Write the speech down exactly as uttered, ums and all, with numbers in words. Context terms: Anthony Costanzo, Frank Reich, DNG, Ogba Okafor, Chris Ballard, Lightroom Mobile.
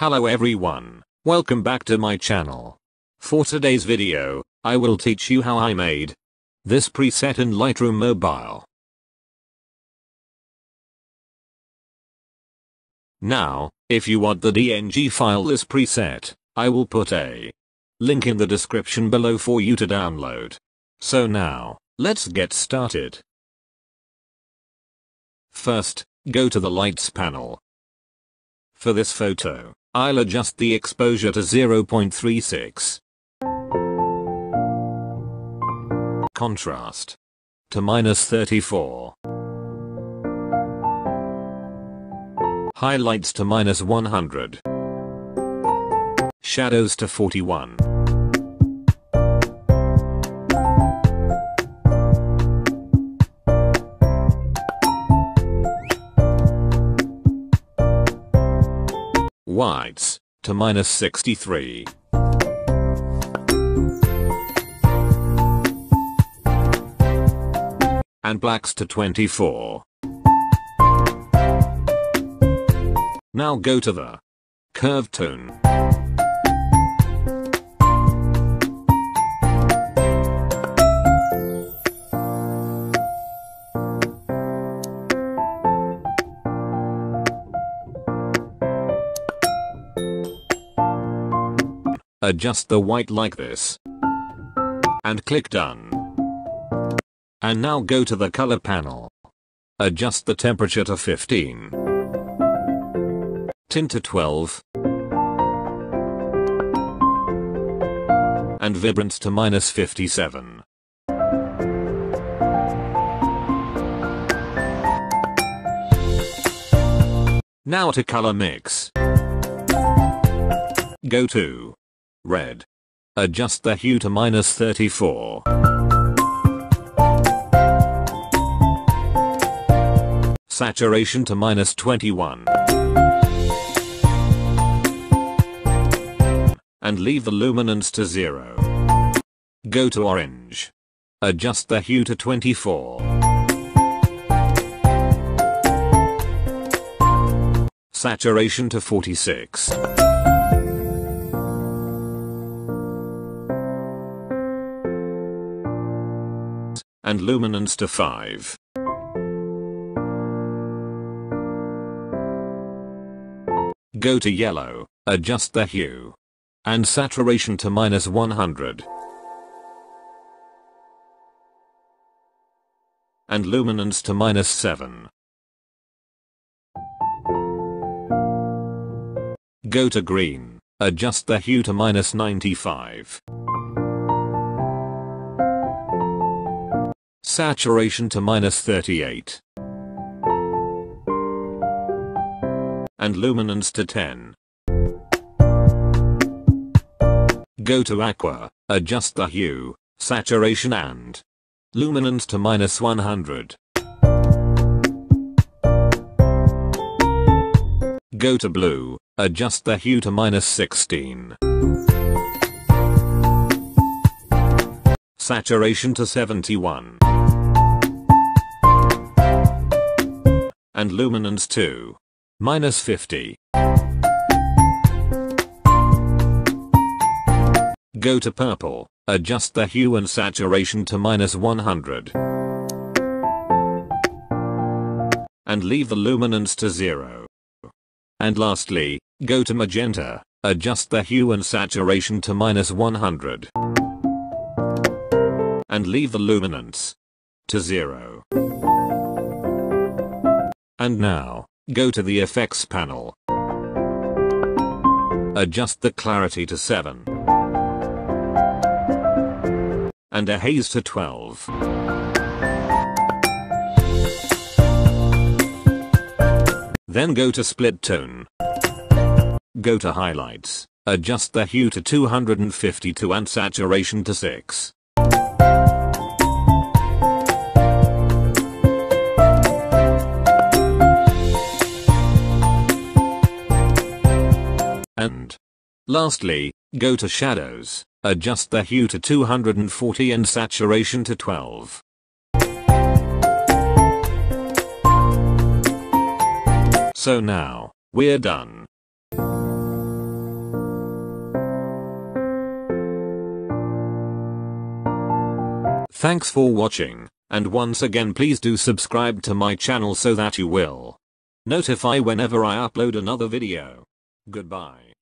Hello everyone, welcome back to my channel. For today's video, I will teach you how I made this preset in Lightroom Mobile. Now, if you want the D N G file this preset, I will put a link in the description below for you to download. So now, let's get started. First, go to the lights panel. For this photo, I'll adjust the exposure to zero point three six. Contrast to minus thirty-four. Highlights to minus one hundred. Shadows to forty-one. Whites to minus sixty-three. And blacks to twenty-four. Now go to the curve tone. Adjust the white like this. And click done. And now go to the color panel. Adjust the temperature to fifteen. Tint to twelve. And vibrance to minus fifty-seven. Now to color mix. Go to red. Adjust the hue to minus thirty-four. Saturation to minus twenty-one. And leave the luminance to zero. Go to orange. Adjust the hue to twenty-four. Saturation to forty-six. And luminance to five. Go to yellow, adjust the hue. And saturation to minus one hundred. And luminance to minus seven. Go to green, adjust the hue to minus ninety-five. Saturation to minus thirty-eight. And luminance to ten. Go to aqua, adjust the hue, saturation and luminance to minus one hundred. Go to blue, adjust the hue to minus sixteen. Saturation to seventy-one. And luminance to minus fifty. Go to purple, adjust the hue and saturation to minus one hundred. And leave the luminance to zero. And lastly, go to magenta, adjust the hue and saturation to minus one hundred. And leave the luminance to zero. And now, go to the effects panel. Adjust the clarity to seven. And a haze to twelve. Then go to split tone. Go to highlights, adjust the hue to two hundred fifty-two and saturation to six. And lastly, go to shadows, adjust the hue to two hundred forty and saturation to twelve. So now, we're done. Thanks for watching, and once again please do subscribe to my channel so that you will be notified whenever I upload another video. Goodbye.